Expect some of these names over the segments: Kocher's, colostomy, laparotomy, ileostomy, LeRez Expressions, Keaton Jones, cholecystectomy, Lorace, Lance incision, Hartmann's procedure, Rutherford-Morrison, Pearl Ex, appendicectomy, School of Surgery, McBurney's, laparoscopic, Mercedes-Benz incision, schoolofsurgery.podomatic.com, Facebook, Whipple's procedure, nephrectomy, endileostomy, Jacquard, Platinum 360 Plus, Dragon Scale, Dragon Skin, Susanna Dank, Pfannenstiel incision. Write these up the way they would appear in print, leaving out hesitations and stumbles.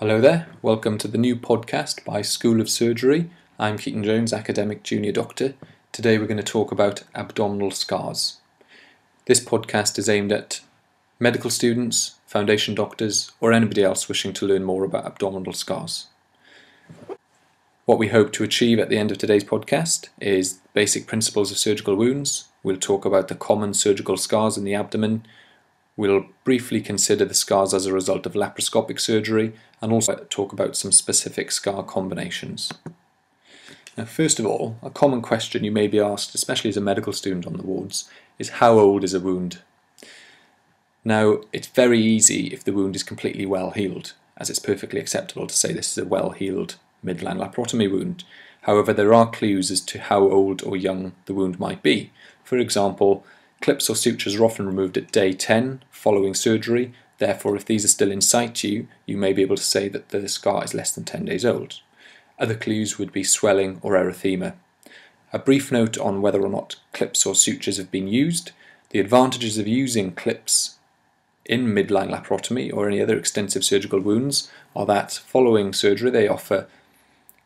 Hello there, welcome to the new podcast by School of Surgery. I'm Keaton Jones, Academic Junior Doctor. Today we're going to talk about abdominal scars. This podcast is aimed at medical students, foundation doctors, or anybody else wishing to learn more about abdominal scars. What we hope to achieve at the end of today's podcast is basic principles of surgical wounds. We'll talk about the common surgical scars in the abdomen. We'll briefly consider the scars as a result of laparoscopic surgery and also talk about some specific scar combinations. Now, first of all, a common question you may be asked, especially as a medical student on the wards, is how old is a wound? Now, it's very easy if the wound is completely well healed, as it's perfectly acceptable to say this is a well-healed midline laparotomy wound. However, there are clues as to how old or young the wound might be. For example, clips or sutures are often removed at day 10 following surgery. Therefore, if these are still in situ, you may be able to say that the scar is less than 10 days old. Other clues would be swelling or erythema. A brief note on whether or not clips or sutures have been used. The advantages of using clips in midline laparotomy or any other extensive surgical wounds are that following surgery they offer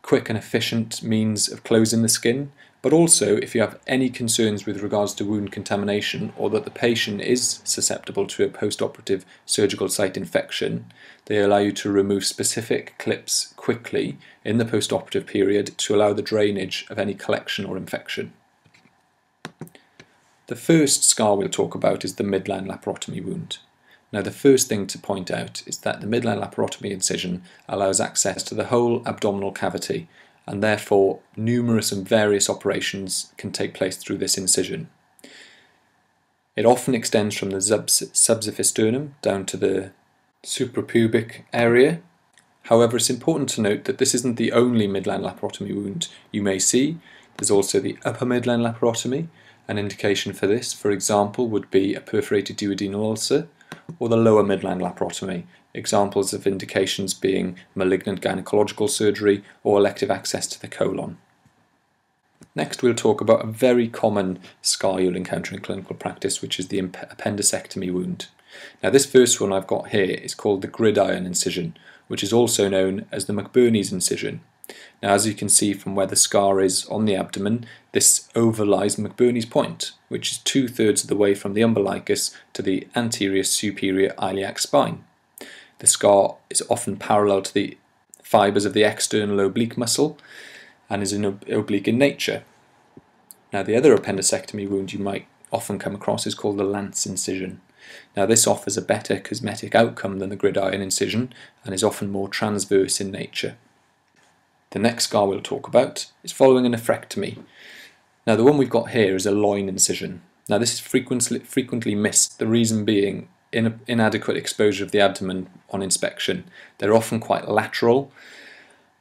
quick and efficient means of closing the skin, but also if you have any concerns with regards to wound contamination or that the patient is susceptible to a post-operative surgical site infection, they allow you to remove specific clips quickly in the post-operative period to allow the drainage of any collection or infection. The first scar we'll talk about is the midline laparotomy wound. Now, the first thing to point out is that the midline laparotomy incision allows access to the whole abdominal cavity, and therefore numerous and various operations can take place through this incision. It often extends from the subsurface sternum down to the suprapubic area. However, it's important to note that this isn't the only midline laparotomy wound you may see. There's also the upper midline laparotomy. An indication for this, for example, would be a perforated duodenal ulcer, or the lower midline laparotomy, examples of indications being malignant gynecological surgery or elective access to the colon. Next, we'll talk about a very common scar you'll encounter in clinical practice, which is the appendicectomy wound. Now, this first one I've got here is called the gridiron incision, which is also known as the McBurney's incision. Now, as you can see from where the scar is on the abdomen, this overlies McBurney's point, which is 2/3 of the way from the umbilicus to the anterior superior iliac spine. The scar is often parallel to the fibres of the external oblique muscle and is oblique in nature. Now, the other appendicectomy wound you might often come across is called the Lance incision. Now, this offers a better cosmetic outcome than the gridiron incision and is often more transverse in nature. The next scar we'll talk about is following an nephrectomy. Now, the one we've got here is a loin incision. Now, this is frequently missed, the reason being inadequate exposure of the abdomen on inspection. They're often quite lateral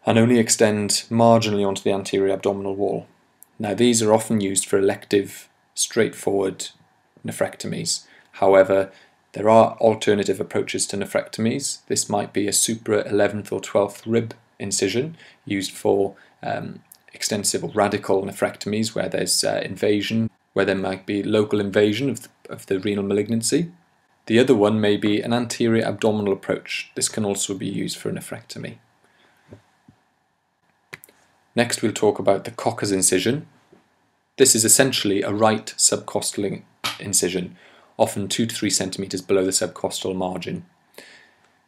and only extend marginally onto the anterior abdominal wall. Now, these are often used for elective, straightforward nephrectomies. However, there are alternative approaches to nephrectomies. This might be a supra 11th or 12th rib incision used for extensive or radical nephrectomies where there's invasion, where there might be local invasion of the renal malignancy. The other one may be an anterior abdominal approach. This can also be used for a nephrectomy. Next, we'll talk about the Kocher's incision. This is essentially a right subcostal incision, often 2 to 3 centimetres below the subcostal margin.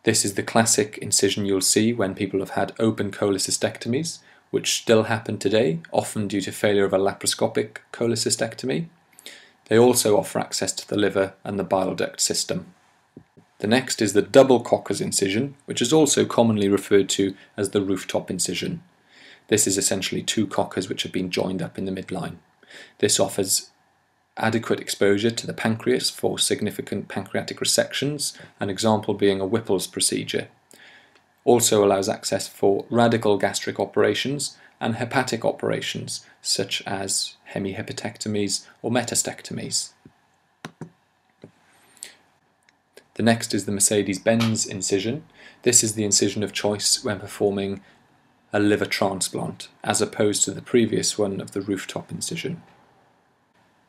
This is the classic incision you'll see when people have had open cholecystectomies, which still happen today, often due to failure of a laparoscopic cholecystectomy. They also offer access to the liver and the bile duct system. The next is the double Kocher's incision, which is also commonly referred to as the rooftop incision. This is essentially 2 Kochers which have been joined up in the midline. This offers adequate exposure to the pancreas for significant pancreatic resections, an example being a Whipple's procedure. Also allows access for radical gastric operations and hepatic operations, such as hemihepatectomies or metastectomies. The next is the Mercedes-Benz incision. This is the incision of choice when performing a liver transplant, as opposed to the previous one of the rooftop incision.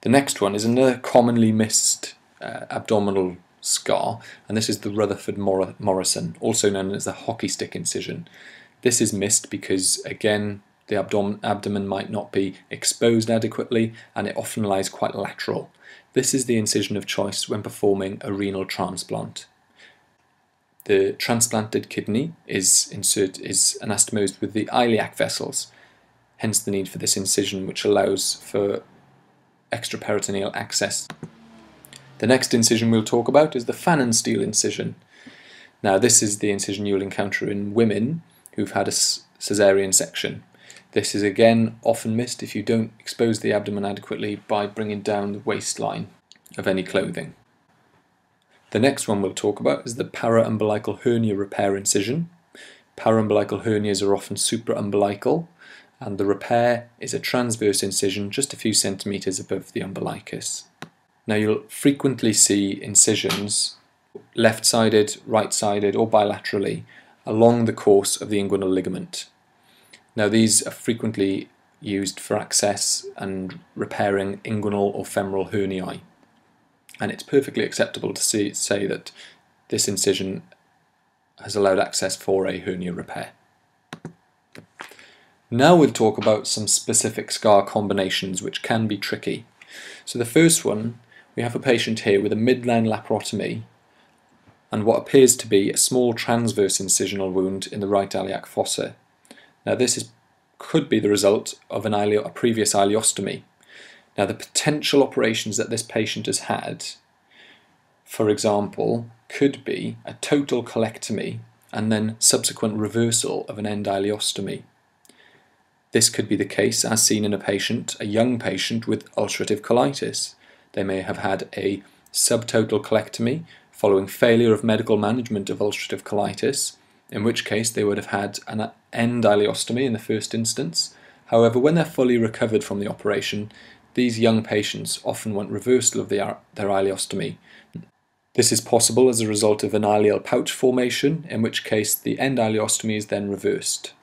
The next one is another commonly missed abdominal scar, and this is the Rutherford-Morrison, also known as the hockey stick incision. This is missed because, again, the abdomen might not be exposed adequately, and it often lies quite lateral. This is the incision of choice when performing a renal transplant. The transplanted kidney is anastomosed with the iliac vessels, hence the need for this incision, which allows for extraperitoneal access. The next incision we'll talk about is the Pfannenstiel incision. Now, this is the incision you'll encounter in women who've had a caesarean section. This is again often missed if you don't expose the abdomen adequately by bringing down the waistline of any clothing. The next one we'll talk about is the paraumbilical hernia repair incision. Paraumbilical hernias are often supraumbilical, and the repair is a transverse incision just a few centimetres above the umbilicus. Now, you'll frequently see incisions left-sided, right-sided or bilaterally along the course of the inguinal ligament. Now, these are frequently used for access and repairing inguinal or femoral herniae, and it's perfectly acceptable to say that this incision has allowed access for a hernia repair. Now we'll talk about some specific scar combinations which can be tricky. So the first one, we have a patient here with a midline laparotomy and what appears to be a small transverse incisional wound in the right iliac fossa. Now, this could be the result of a previous ileostomy. Now, the potential operations that this patient has had, for example, could be a total colectomy and then subsequent reversal of an endileostomy. This could be the case as seen in a young patient with ulcerative colitis. They may have had a subtotal colectomy following failure of medical management of ulcerative colitis, in which case they would have had an endileostomy in the first instance. However, when they're fully recovered from the operation, these young patients often want reversal of their ileostomy. This is possible as a result of an ileal pouch formation, in which case the endileostomy is then reversed.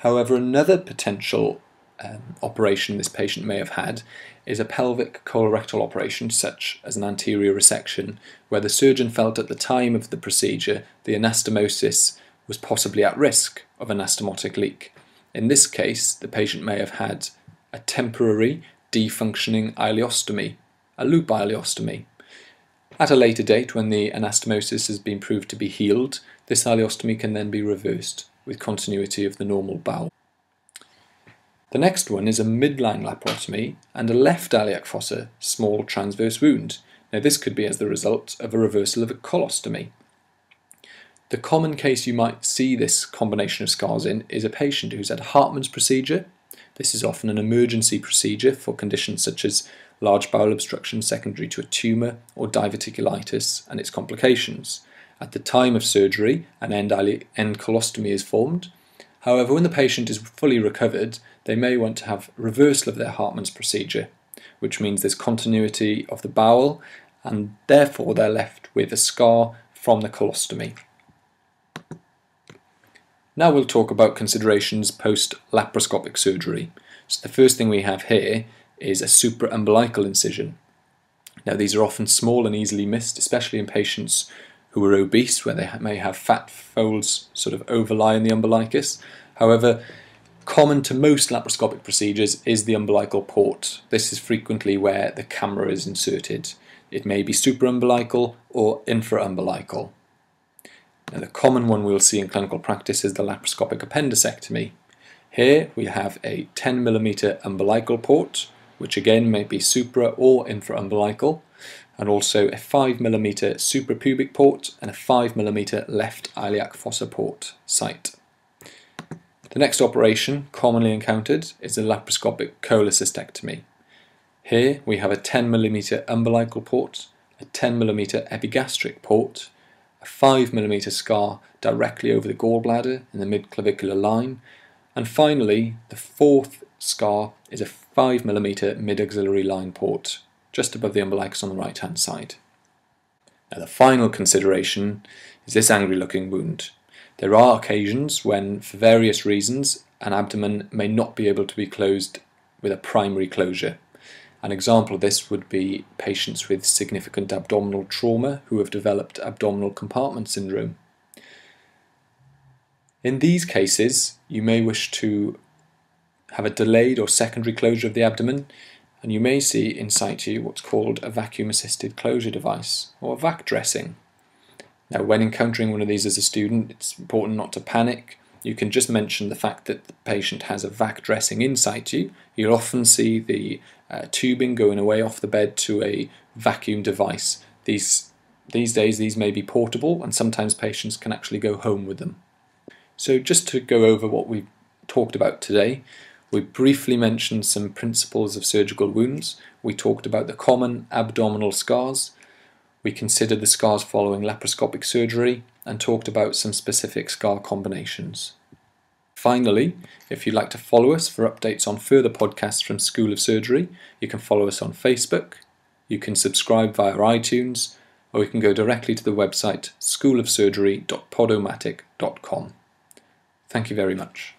However, another potential operation this patient may have had is a pelvic colorectal operation, such as an anterior resection, where the surgeon felt at the time of the procedure the anastomosis was possibly at risk of anastomotic leak. In this case, the patient may have had a temporary defunctioning ileostomy, a loop ileostomy. At a later date, when the anastomosis has been proved to be healed, this ileostomy can then be reversed with continuity of the normal bowel. The next one is a midline laparotomy and a left iliac fossa small transverse wound. Now, this could be as the result of a reversal of a colostomy. The common case you might see this combination of scars in is a patient who's had a Hartmann's procedure. This is often an emergency procedure for conditions such as large bowel obstruction secondary to a tumour or diverticulitis and its complications. At the time of surgery, an end colostomy is formed. However, when the patient is fully recovered, they may want to have reversal of their Hartmann's procedure, which means there's continuity of the bowel, and therefore they're left with a scar from the colostomy. Now we'll talk about considerations post-laparoscopic surgery. So the first thing we have here is a supraumbilical incision. Now, these are often small and easily missed, especially in patients who are obese, where they may have fat folds sort of overlie in the umbilicus. However, common to most laparoscopic procedures is the umbilical port. This is frequently where the camera is inserted. It may be supraumbilical or infraumbilical. Now, the common one we'll see in clinical practice is the laparoscopic appendicectomy. Here we have a 10mm umbilical port, which again may be supra or infraumbilical, and also a 5mm suprapubic port and a 5mm left iliac fossa port site. The next operation commonly encountered is a laparoscopic cholecystectomy. Here we have a 10mm umbilical port, a 10mm epigastric port, a 5mm scar directly over the gallbladder in the midclavicular line, and finally the fourth scar is a 5mm mid-axillary line port, just above the umbilicus on the right hand side. Now, the final consideration is this angry looking wound. There are occasions when, for various reasons, an abdomen may not be able to be closed with a primary closure, An example of this would be patients with significant abdominal trauma who have developed abdominal compartment syndrome. In these cases, you may wish to have a delayed or secondary closure of the abdomen, and you may see in situ what's called a vacuum-assisted closure device, or a vac dressing. Now, when encountering one of these as a student, it's important not to panic. You can just mention the fact that the patient has a vac dressing in situ. You'll often see the tubing going away off the bed to a vacuum device. These days, these may be portable, and sometimes patients can actually go home with them. So just to go over what we've talked about today, we briefly mentioned some principles of surgical wounds. We talked about the common abdominal scars. We considered the scars following laparoscopic surgery and talked about some specific scar combinations. Finally, if you'd like to follow us for updates on further podcasts from School of Surgery, you can follow us on Facebook, you can subscribe via iTunes, or you can go directly to the website schoolofsurgery.podomatic.com. Thank you very much.